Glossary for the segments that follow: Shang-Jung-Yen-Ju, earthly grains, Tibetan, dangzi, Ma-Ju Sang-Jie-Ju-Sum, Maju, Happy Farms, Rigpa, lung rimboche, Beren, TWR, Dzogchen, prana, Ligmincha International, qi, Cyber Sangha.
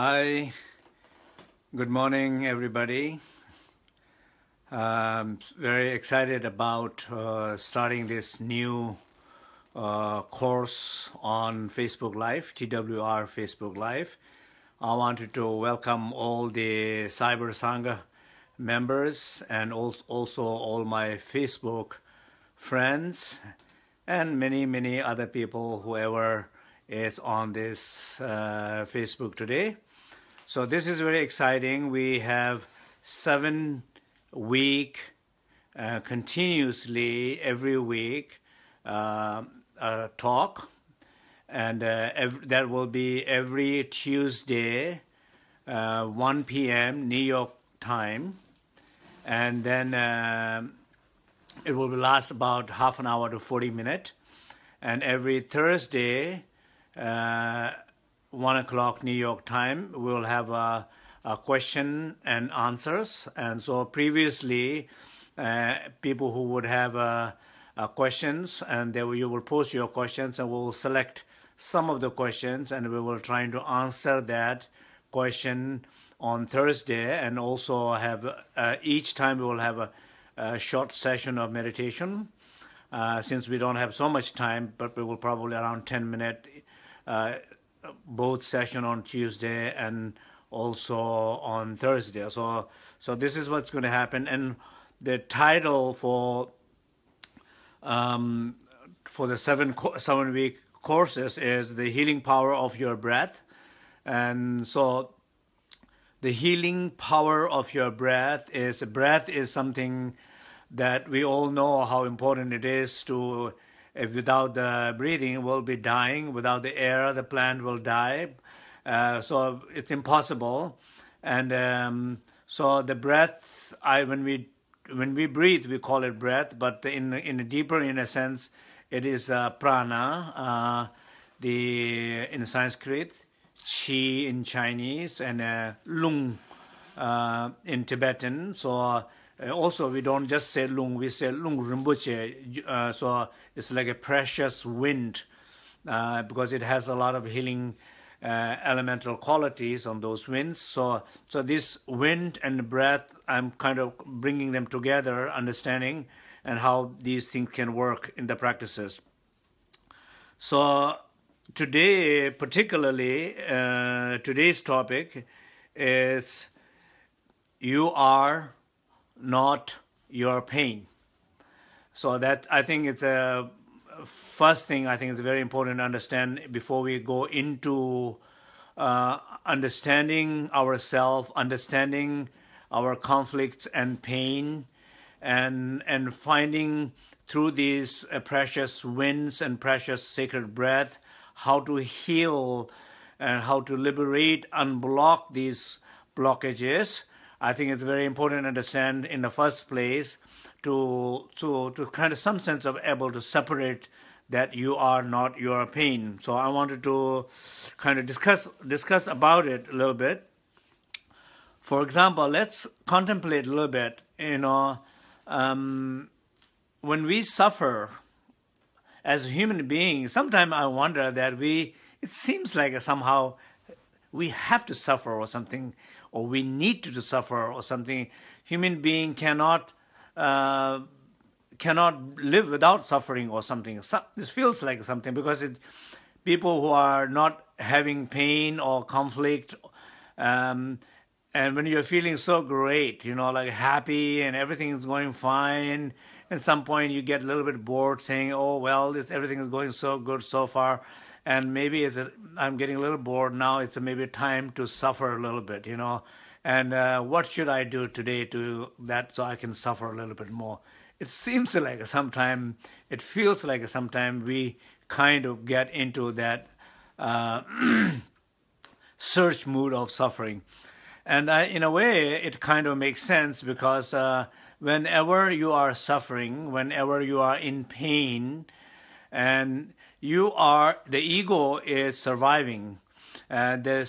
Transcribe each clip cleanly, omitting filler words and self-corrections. Hi, good morning everybody. I'm very excited about starting this new course on Facebook Live, TWR Facebook Live. I wanted to welcome all the Cyber Sangha members and also all my Facebook friends and many other people, whoever is on this Facebook today. So this is very exciting. We have 7 week continuously every week talk, and that will be every Tuesday 1 p.m. New York time, and then it will last about half an hour to 40 minutes, and every Thursday 1 o'clock New York time we'll have a question and answers. And so previously people who would have questions, and you will post your questions and we'll select some of the questions and we will try to answer that question on Thursday, and also have each time we will have a short session of meditation. Since we don't have so much time, but we will probably around 10 minutes both session on Tuesday and also on Thursday. So this is what's going to happen. And the title for the seven-week courses is The Healing Power of Your Breath. And so the healing power of your breath is, breath is something that we all know how important it is to, if without the breathing we'll be dying, without the air the plant will die, so it's impossible. And so the breath, when we breathe we call it breath, but in a deeper, in a sense, it is prana, in Sanskrit, qi in Chinese, and lung in Tibetan. So also, we don't just say lung, we say lung rimboche. So it's like a precious wind, because it has a lot of healing elemental qualities on those winds. So this wind and breath, I'm kind of bringing them together, understanding and how these things can work in the practices. So today, particularly, today's topic is you are not your pain. So that, I think, it's a first thing I think is very important to understand before we go into understanding ourselves, understanding our conflicts and pain, and finding through these precious winds and precious sacred breath how to heal and how to liberate, unblock these blockages. I think it's very important to understand in the first place to kind of some sense of able to separate that you are not your pain. So I wanted to kind of discuss about it a little bit. For example, let's contemplate a little bit, you know, when we suffer as human beings, sometimes I wonder that it seems like somehow we have to suffer or something, or we need to suffer or something. Human being cannot live without suffering or something. This feels like something, because people who are not having pain or conflict, and when you're feeling so great, you know, like happy and everything is going fine, at some point you get a little bit bored saying, oh, well, everything is going so good so far, and maybe I'm getting a little bored now. It's maybe time to suffer a little bit, you know. And what should I do today to that so I can suffer a little bit more? It seems like sometimes, it feels like sometimes we kind of get into that search mood of suffering. And in a way, it kind of makes sense, because whenever you are suffering, whenever you are in pain, and the ego is surviving. The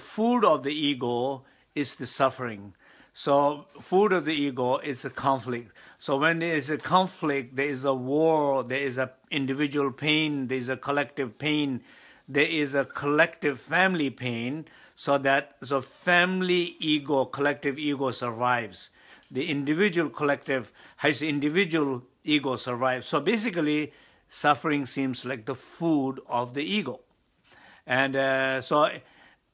food of the ego is the suffering. So food of the ego is a conflict. So when there is a conflict, there is a war, there is an individual pain, there is a collective pain, there is a collective family pain. so that the family ego, collective ego survives. The individual collective, his individual ego survives. So basically, suffering seems like the food of the ego. And so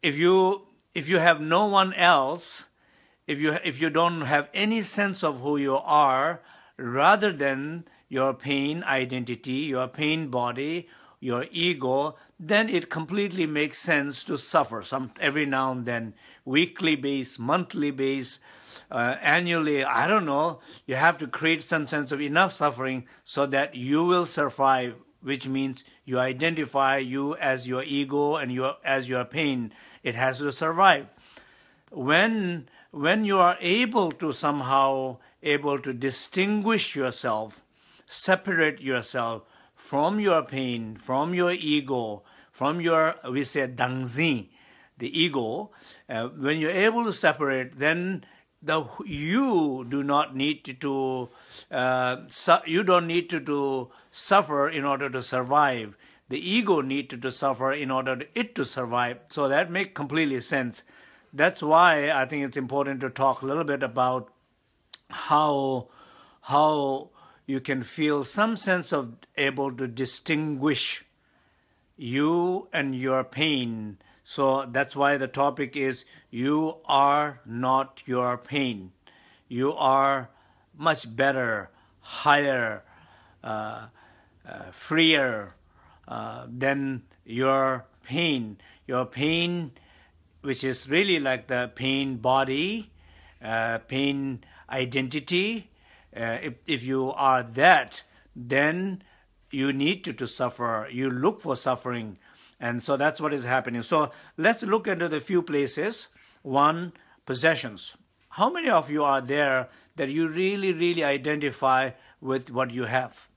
if you have no one else, if you don't have any sense of who you are, rather than your pain identity, your pain body, your ego, then it completely makes sense to suffer every now and then, weekly base, monthly base, annually, I don't know. You have to create some sense of enough suffering so that you will survive, which means you identify you as your ego and as your pain. It has to survive. When you are able to somehow distinguish yourself, separate yourself from your pain, from your ego, from your, we say, dangzi, the ego, when you're able to separate, then you do not need to, you don't need to suffer in order to survive. The ego needs to suffer in order to survive. So that makes completely sense. That's why I think it's important to talk a little bit about how you can feel some sense of able to distinguish you and your pain. So that's why the topic is, you are not your pain. You are much better, higher, freer than your pain. Your pain, which is really like the pain body, pain identity. If you are that, then you need to suffer. You look for suffering. And so that's what is happening. So let's look into the few places. One, possessions. How many of you are there that you really, really identify with what you have?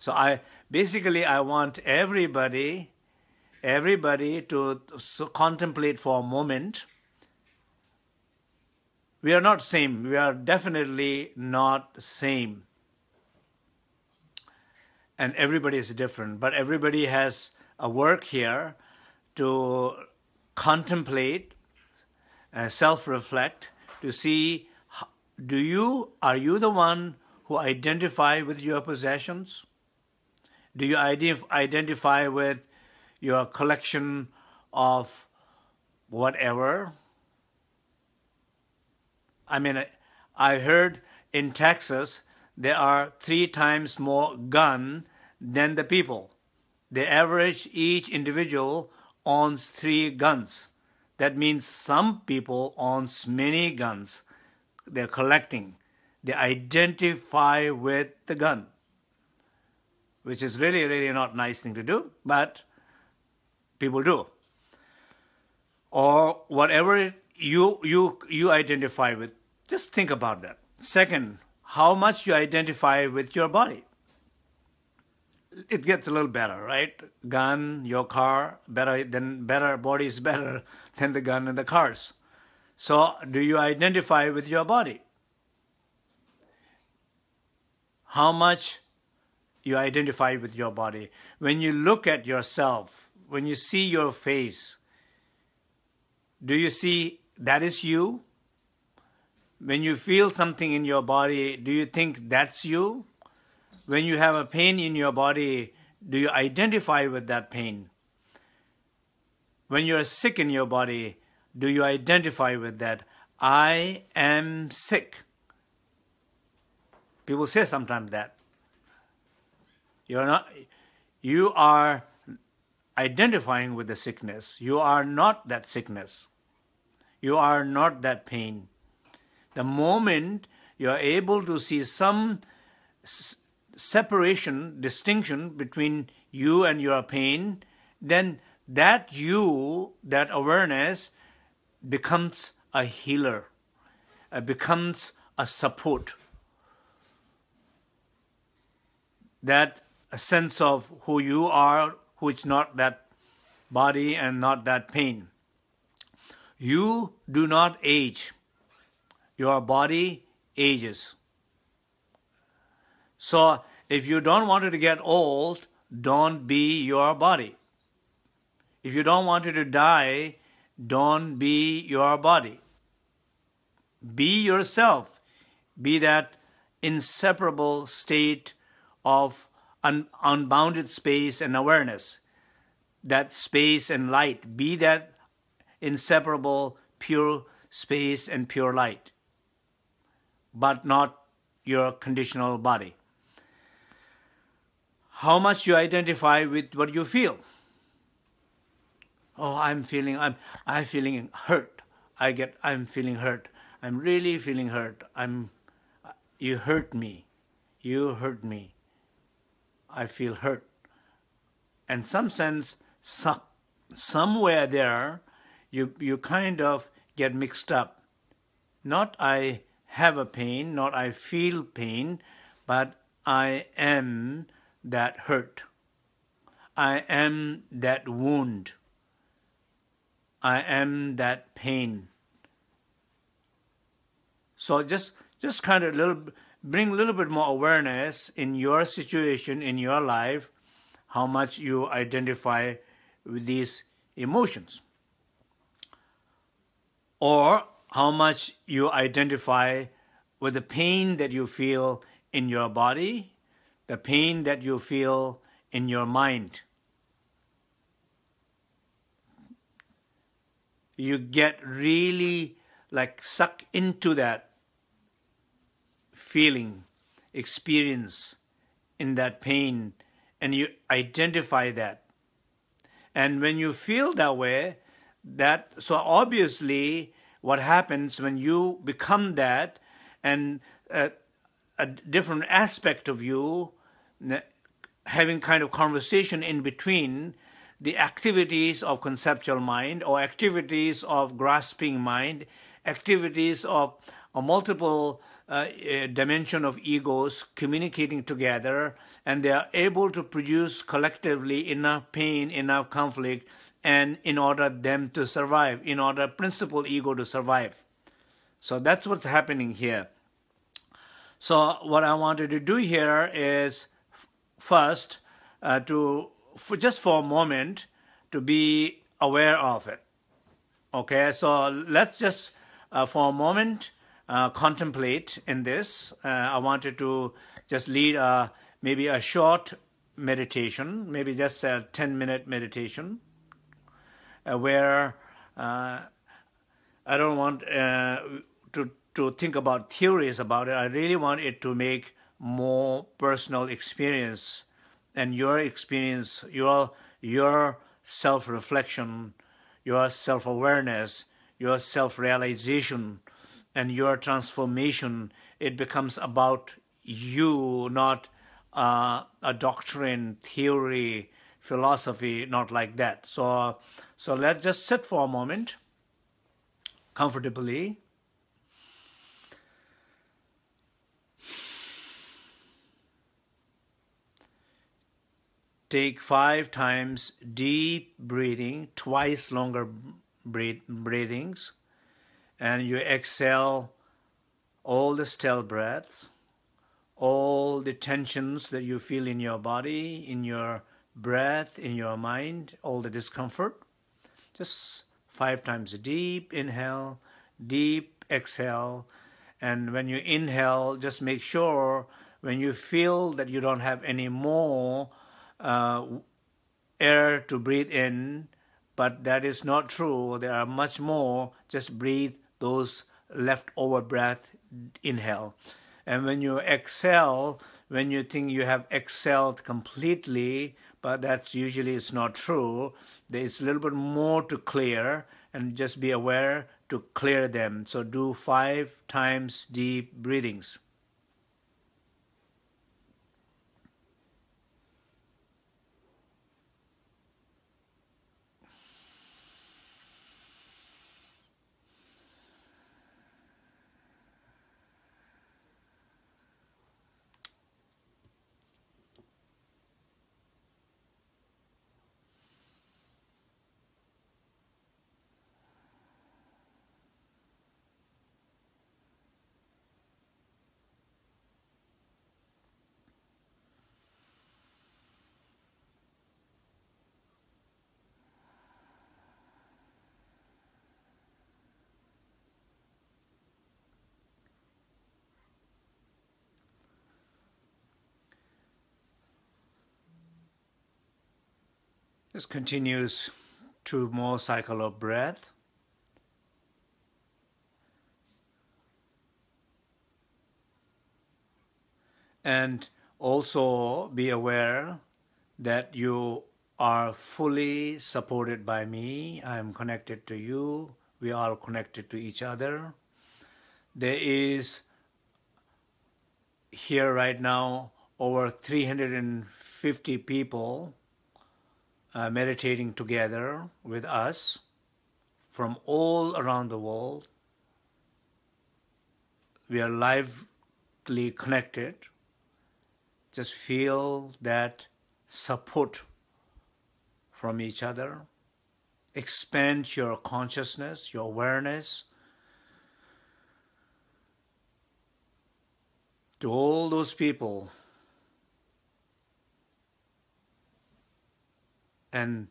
So I want everybody to contemplate for a moment. We are not same. We are definitely not same. And everybody is different, but everybody has a work here to contemplate, self-reflect, to see, are you the one who identify with your possessions? Do you identify with your collection of whatever? I mean, I heard in Texas, there are 3 times more guns than the people. The average, each individual owns 3 guns. That means some people own many guns. They're collecting. They identify with the gun, which is really, really not a nice thing to do, but people do. Or whatever you identify with. Just think about that. Second, how much you identify with your body. It gets a little better, right? Gun, your car, body is better than the gun and the cars. So do you identify with your body? How much you identify with your body. When you look at yourself, when you see your face, do you see that is you? When you feel something in your body, do you think that's you? When you have a pain in your body, do you identify with that pain? When you are sick in your body, do you identify with that? I am sick. People say sometimes that. You are identifying with the sickness. You are not that sickness. You are not that pain. The moment you are able to see some separation, distinction between you and your pain, then that awareness becomes a healer, becomes a support. That sense of who you are, who is not that body and not that pain. You do not age. Your body ages. So if you don't want it to get old, don't be your body. If you don't want it to die, don't be your body. Be yourself. Be that inseparable state of unbounded space and awareness, that space and light. Be that inseparable pure space and pure light, but not your conditional body. How much you identify with what you feel. Oh, I'm feeling hurt. I'm feeling hurt. I'm really feeling hurt. You hurt me. You hurt me. I feel hurt. In some sense, somewhere there, you kind of get mixed up. Not I have a pain, not I feel pain, but I am that hurt. I am that wound. I am that pain. So just kind of bring a little bit more awareness in your situation, in your life, how much you identify with these emotions, or how much you identify with the pain that you feel in your body, the pain that you feel in your mind. You get really like sucked into that feeling, experience in that pain, and you identify that. And when you feel that way, so obviously what happens when you become that, and a different aspect of you, having kind of conversation in between, the activities of conceptual mind, or activities of grasping mind, activities of a multiple dimension of egos communicating together, and they are able to produce collectively enough pain, enough conflict, and in order them to survive, in order principal ego to survive. So that's what's happening here. So what I wanted to do here is first just for a moment, to be aware of it. Okay, so let's just for a moment contemplate in this. I wanted to just lead maybe a short meditation, maybe just a 10-minute meditation, where I don't want to think about theories about it. I really want it to make more personal experience, and your experience, your self-reflection, your self-awareness, your self-realization, and your transformation. It becomes about you, not a doctrine, theory, philosophy, not like that. So let's just sit for a moment, comfortably. Take 5 times deep breathing, twice longer breathings, and you exhale all the stale breaths, all the tensions that you feel in your body, in your breath, in your mind, all the discomfort. Just 5 times deep inhale, deep exhale, and when you inhale, just make sure when you feel that you don't have any more air to breathe in, but that is not true. There are much more. Just breathe those leftover breath, inhale. And when you exhale, when you think you have exhaled completely, but that's usually it's not true. There's a little bit more to clear, and just be aware to clear them. So do 5 times deep breathings. This continues through more cycle of breath. And also be aware that you are fully supported by me. I am connected to you. We are connected to each other. There is here right now over 350 people meditating together with us from all around the world. We are lively connected. Just feel that support from each other. Expand your consciousness, your awareness to all those people and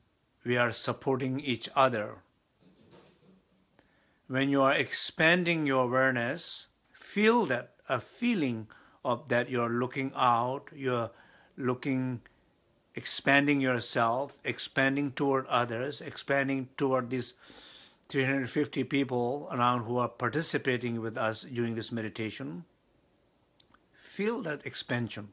we are supporting each other. When you are expanding your awareness, feel that a feeling of that you're looking out, you're looking, expanding yourself, expanding toward others, expanding toward these 350 people around who are participating with us during this meditation. Feel that expansion.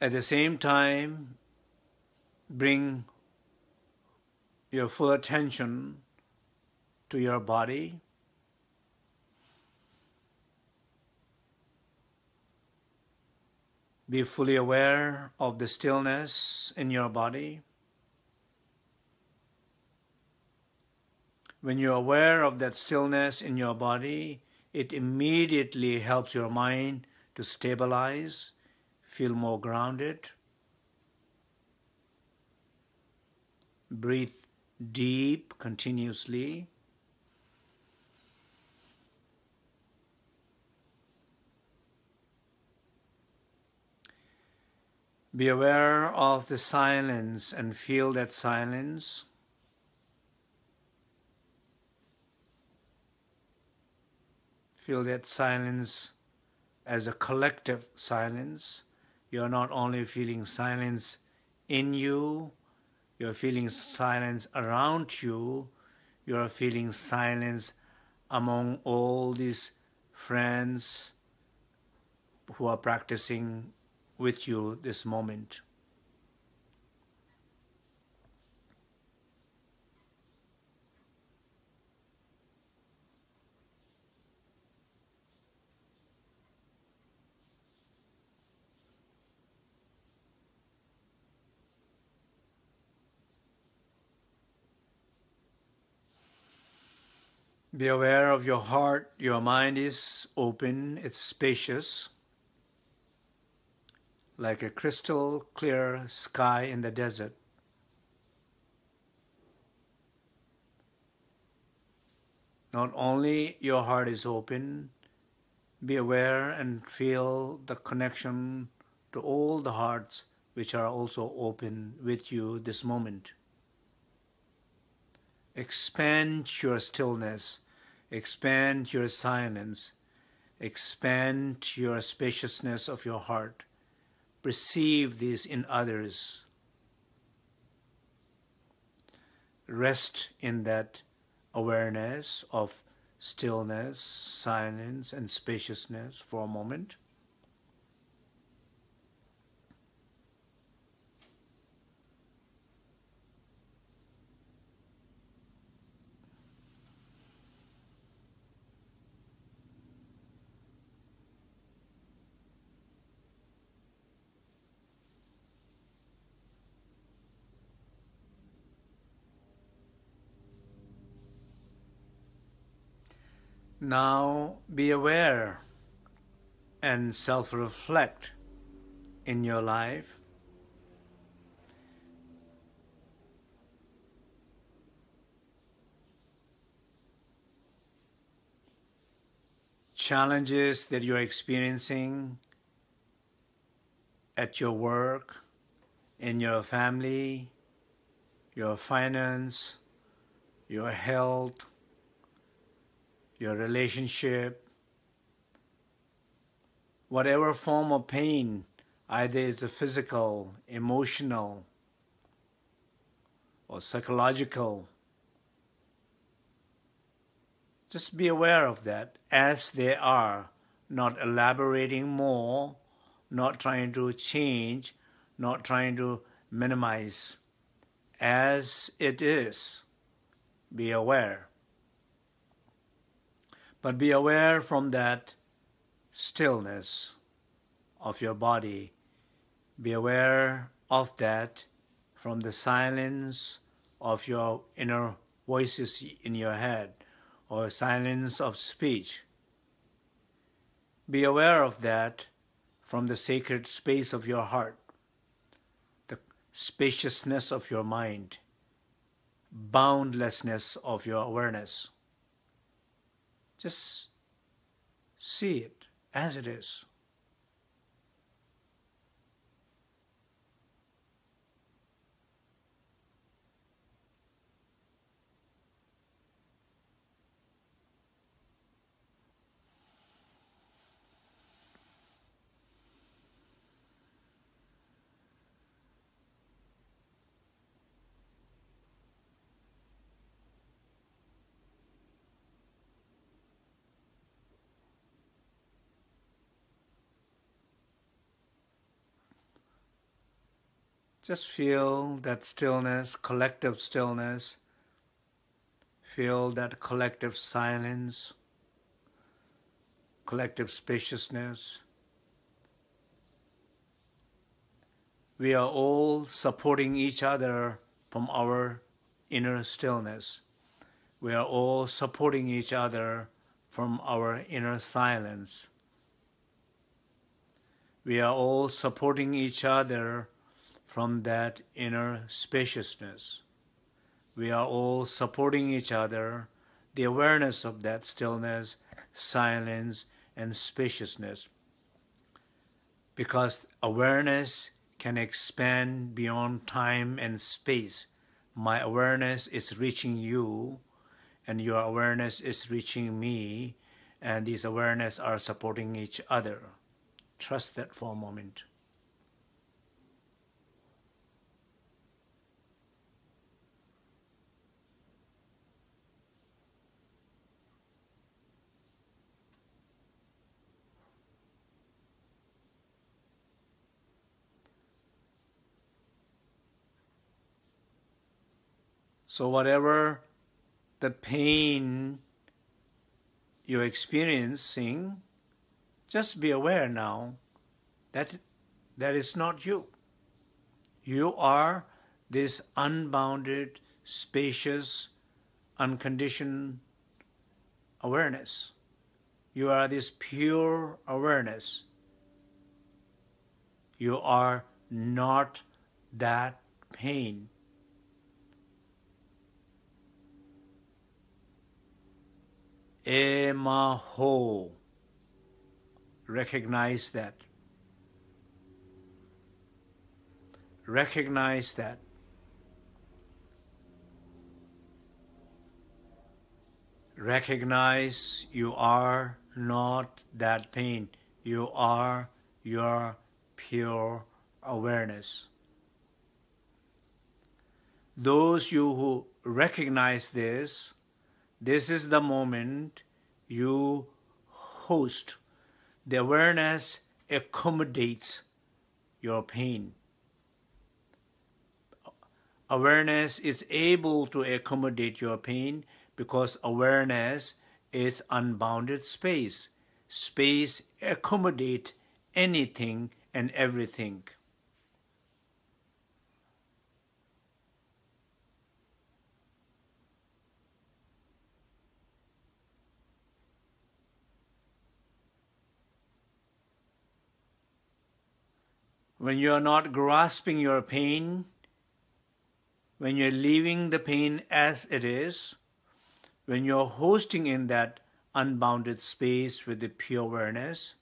At the same time, bring your full attention to your body. Be fully aware of the stillness in your body. When you're aware of that stillness in your body, it immediately helps your mind to stabilize, feel more grounded. Breathe deep continuously. Be aware of the silence and feel that silence. Feel that silence as a collective silence. You're not only feeling silence in you, you're feeling silence around you, you're feeling silence among all these friends who are practicing with you this moment. Be aware of your heart. Your mind is open, it's spacious, like a crystal clear sky in the desert. Not only your heart is open, be aware and feel the connection to all the hearts which are also open with you this moment. Expand your stillness, expand your silence, expand your spaciousness of your heart. Perceive these in others. Rest in that awareness of stillness, silence, and spaciousness for a moment. Now be aware and self-reflect in your life. Challenges that you're experiencing at your work, in your family, your finance, your health, your relationship, whatever form of pain Either it's a physical, emotional, or psychological. Just be aware of that as they are, not elaborating more, not trying to change, not trying to minimize. As it is, be aware. But be aware from that stillness of your body. Be aware of that from the silence of your inner voices in your head, or silence of speech. Be aware of that from the sacred space of your heart, the spaciousness of your mind, boundlessness of your awareness. Just see it as it is. Just feel that stillness, collective stillness. Feel that collective silence, collective spaciousness. We are all supporting each other from our inner stillness. We are all supporting each other from our inner silence. We are all supporting each other from that inner spaciousness. We are all supporting each other, the awareness of that stillness, silence, and spaciousness. Because awareness can expand beyond time and space. My awareness is reaching you, and your awareness is reaching me, and these awarenesses are supporting each other. Trust that for a moment. So whatever the pain you're experiencing, just be aware now that that is not you. You are this unbounded, spacious, unconditioned awareness. You are this pure awareness. You are not that pain. Emaho. Recognize that. Recognize that. Recognize you are not that pain. You are your pure awareness. Those you who recognize this, this is the moment you host. The awareness accommodates your pain. Awareness is able to accommodate your pain because awareness is unbounded space. Space accommodates anything and everything. When you are not grasping your pain, when you're leaving the pain as it is, when you're hosting in that unbounded space with the pure awareness,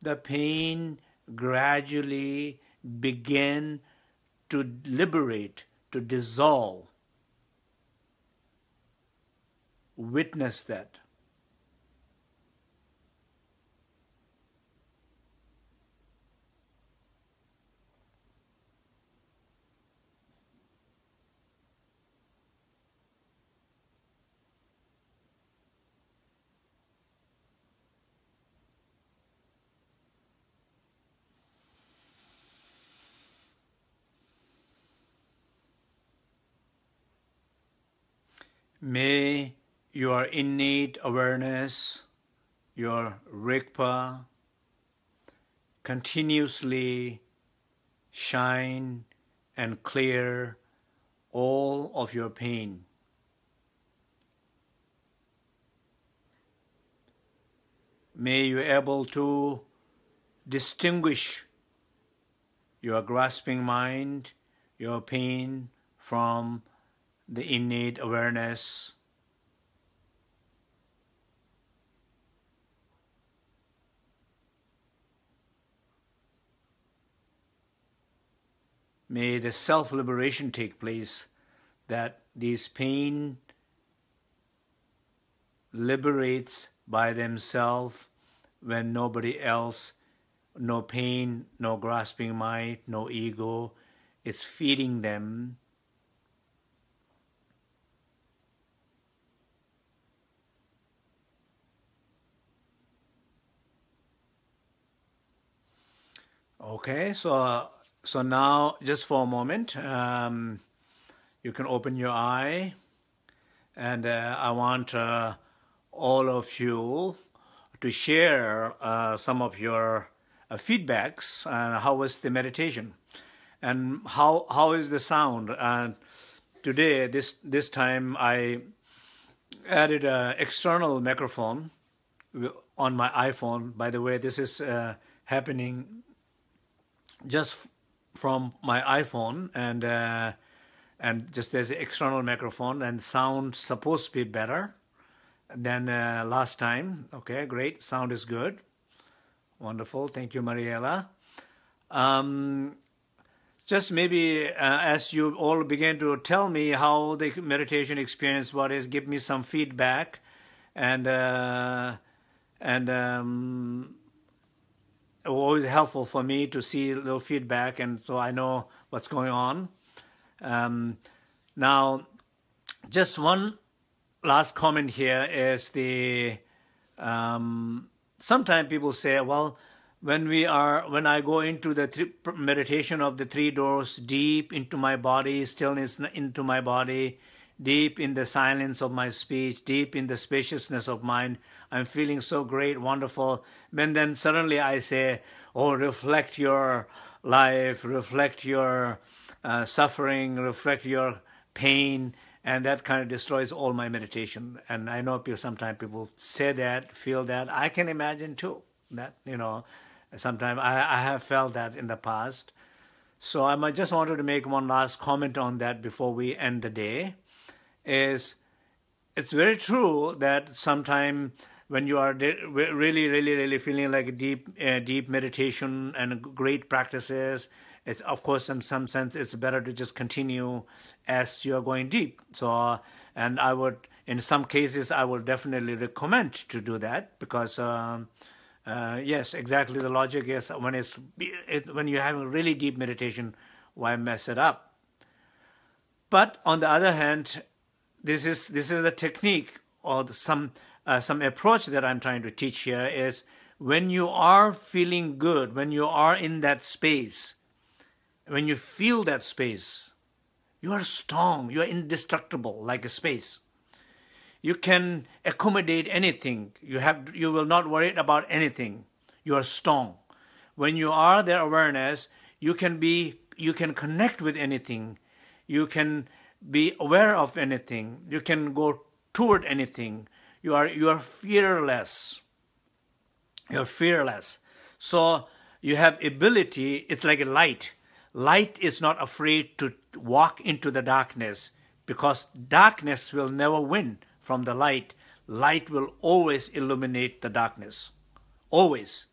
the pain gradually begins to liberate, to dissolve. Witness that. May your innate awareness, your Rigpa, continuously shine and clear all of your pain. May you be able to distinguish your grasping mind, your pain, from the innate awareness. May the self-liberation take place, that this pain liberates by themselves when nobody else, no pain, no grasping mind, no ego is feeding them. Okay, so now, just for a moment, you can open your eye, and I want all of you to share some of your feedbacks. How was the meditation, and how is the sound? And today, this time, I added an external microphone on my iPhone. By the way, this is happening just from my iPhone, and just there's an external microphone, and sound supposed to be better than last time. Okay, great, sound is good, wonderful. Thank you, Mariela. Just maybe as you all begin to tell me how the meditation experience was, give me some feedback, and always helpful for me to see a little feedback, and so I know what's going on. Now, just one last comment here is the sometimes people say, well, when I go into the meditation of the three doors, deep into my body, stillness into my body, deep in the silence of my speech, deep in the spaciousness of mind, I'm feeling so great, wonderful. And then suddenly I say, oh, reflect your life, reflect your suffering, reflect your pain, and that kind of destroys all my meditation. And I know sometimes people say that, feel that. I can imagine too that, you know, sometimes I have felt that in the past. So I just wanted to make one last comment on that before we end the day. It's very true that sometimes when you are really feeling like deep meditation and great practices, it's, of course, in some sense it's better to just continue as you are going deep. So, and I would, in some cases, I would definitely recommend to do that, because yes, exactly, the logic is when you're having really deep meditation, why mess it up? But on the other hand, this is the technique, or some approach that I'm trying to teach here is, when you are feeling good, when you are in that space, when you feel that space, you are strong, you are indestructible like a space. You can accommodate anything. You will not worry about anything. You are strong. When you are their awareness, you can connect with anything. You can be aware of anything. You can go toward anything. You are fearless. You're fearless. So you have ability. It's like a light. Light is not afraid to walk into the darkness, because darkness will never win from the light. Light will always illuminate the darkness. Always.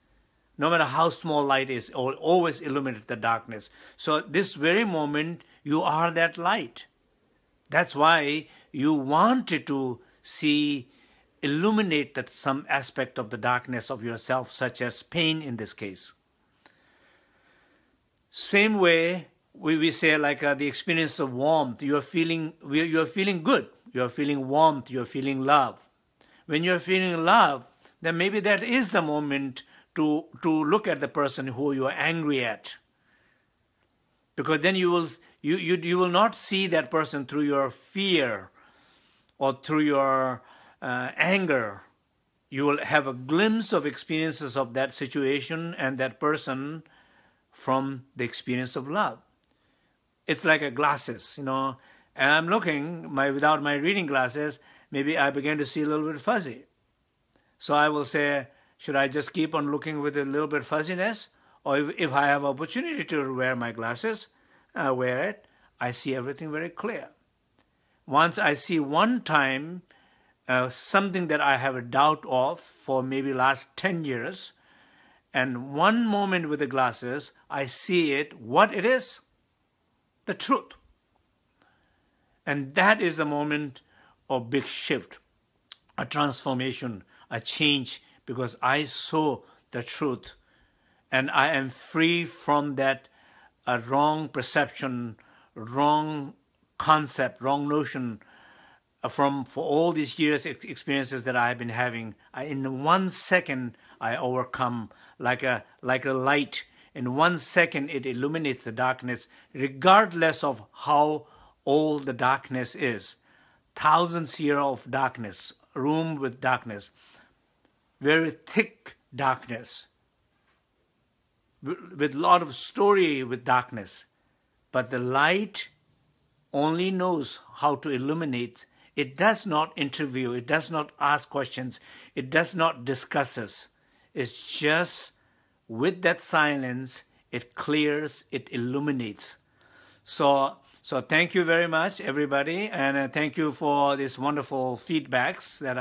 No matter how small light is, always illuminate the darkness. So this very moment, you are that light. That's why you wanted to see, illuminate that some aspect of the darkness of yourself, such as pain in this case. Same way, we say, like the experience of warmth, you're feeling good, you're feeling warmth, you're feeling love. When you're feeling love, then maybe that is the moment to look at the person who you're angry at. Because then you will not see that person through your fear or through your anger, you will have a glimpse of experiences of that situation and that person from the experience of love. It's like a glasses, you know. And I'm looking, without my reading glasses, maybe I begin to see a little bit fuzzy. So I will say, should I just keep on looking with a little bit fuzziness? Or if I have opportunity to wear my glasses, I wear it, I see everything very clear. Once I see one time something that I have a doubt of for maybe last 10 years, and one moment with the glasses, I see it, what it is, the truth. And that is the moment of big shift, a transformation, a change, because I saw the truth and I am free from that wrong perception, wrong concept, wrong notion for all these years experiences that I have been having. In 1 second, I overcome like a light. In 1 second, it illuminates the darkness, regardless of how old the darkness is. Thousands years of darkness, room with darkness, very thick darkness, with a lot of story with darkness. But the light only knows how to illuminate. It does not interview. It does not ask questions. It does not discuss us. It's just with that silence, it clears, it illuminates. So thank you very much, everybody. And thank you for these wonderful feedbacks that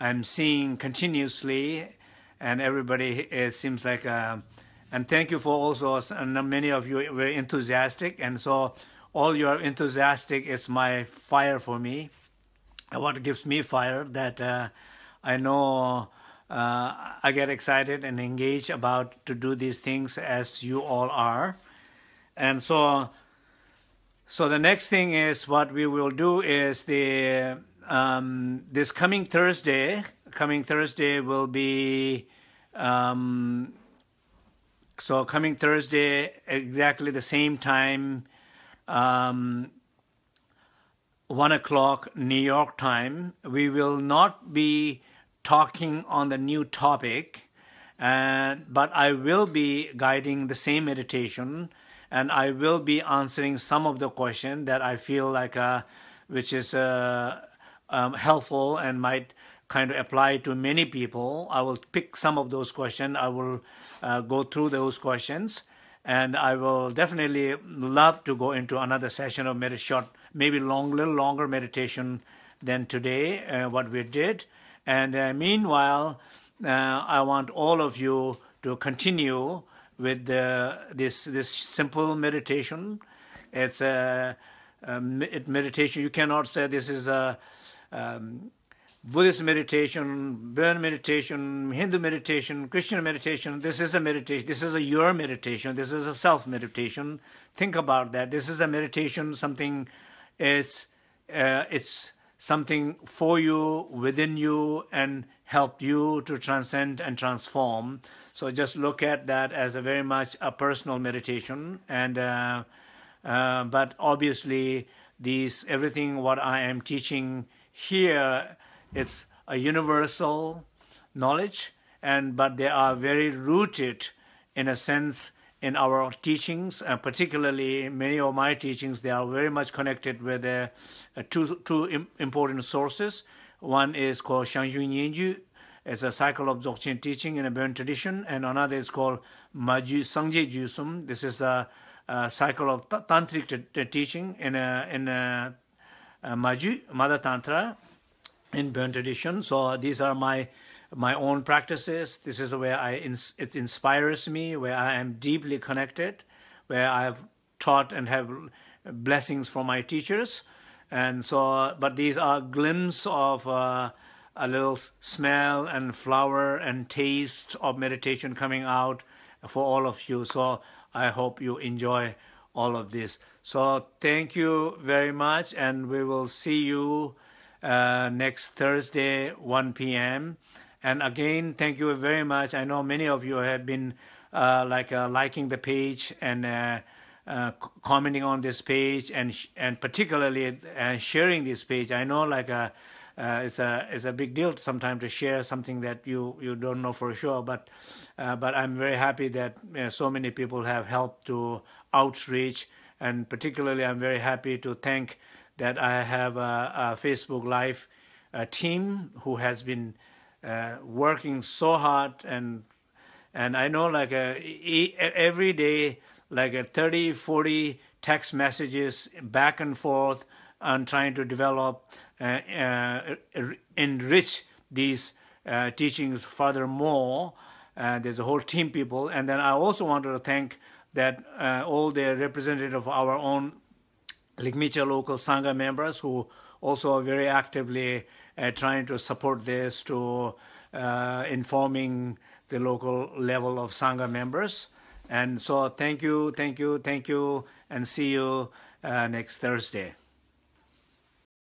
I'm seeing continuously. And everybody, it seems like, and thank you for also, many of you were enthusiastic. And so all your enthusiastic is my fire for me. What gives me fire, that I know I get excited and engaged about to do these things as you all are. And so the next thing is what we will do is the this coming Thursday will be, so coming Thursday, exactly the same time, 1 o'clock New York time. We will not be talking on the new topic, but I will be guiding the same meditation, and I will be answering some of the questions that I feel like, which is helpful and might kind of apply to many people. I will pick some of those questions. I will go through those questions. And I will definitely love to go into another session of little longer meditation than today, what we did. And meanwhile, I want all of you to continue with this simple meditation. It's meditation. You cannot say this is a Buddhist meditation, Beren meditation, Hindu meditation, Christian meditation. This is a meditation. This is your meditation. This is a self-meditation. Think about that. This is a meditation. Something is it's something for you, within you, and help you to transcend and transform. So just look at that as a very much a personal meditation. And but obviously, everything what I am teaching here, it's a universal knowledge, but they are very rooted, in a sense, in our teachings, and particularly many of my teachings, they are very much connected with two important sources. One is called Shang-Jung-Yen-Ju. It's a cycle of Dzogchen teaching in a Beren tradition, and another is called Ma-Ju Sang-Jie-Ju-Sum. This is a cycle of tantric teaching in a Maju, Mother Tantra, in Beren tradition. So these are my own practices. This is where it inspires me, where I am deeply connected, where I have taught and have blessings from my teachers. And so, but these are glimpses of a little smell and flower and taste of meditation coming out for all of you. So I hope you enjoy all of this. So thank you very much, and we will see you next Thursday, 1 p.m. And again, thank you very much. I know many of you have been liking the page and commenting on this page and particularly sharing this page. I know like it's a big deal sometimes to share something that you don't know for sure, but I'm very happy that so many people have helped to outreach, and particularly I'm very happy to thank that I have a Facebook Live team who has been working so hard, and I know like every day like 30, 40 text messages back and forth on trying to develop enrich these teachings furthermore. There's a whole team people, and then I also wanted to thank that all the representatives of our own Ligmincha local Sangha members who also are very actively trying to support this, to informing the local level of Sangha members. And so thank you, and see you next Thursday.